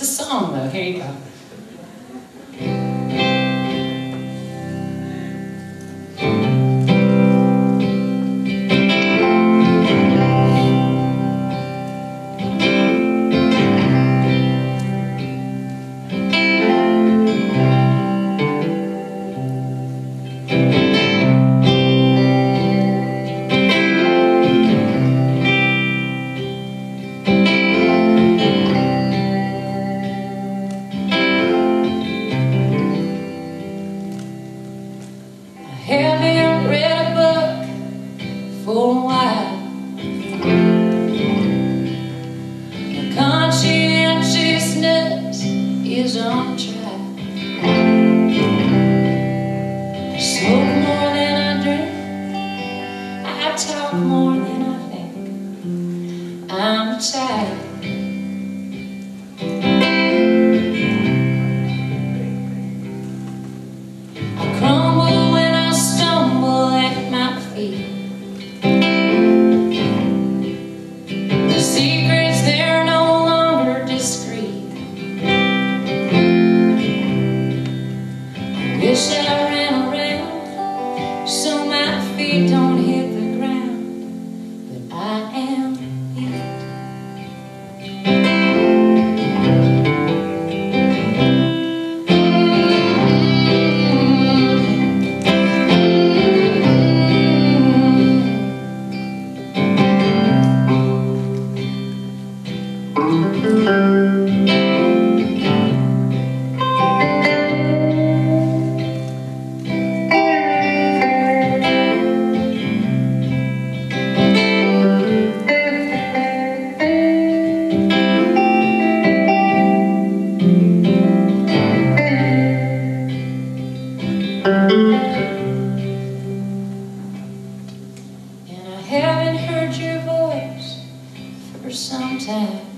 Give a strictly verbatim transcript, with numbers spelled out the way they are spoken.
It's a song though, here you go. For a while, my conscientiousness is on track. I smoke more than I drink, I talk more than I think. I'm tired. I crumble when I stumble at my feet. Wish I ran around so my feet don't hit the ground, but I am and I haven't heard your voice for some time.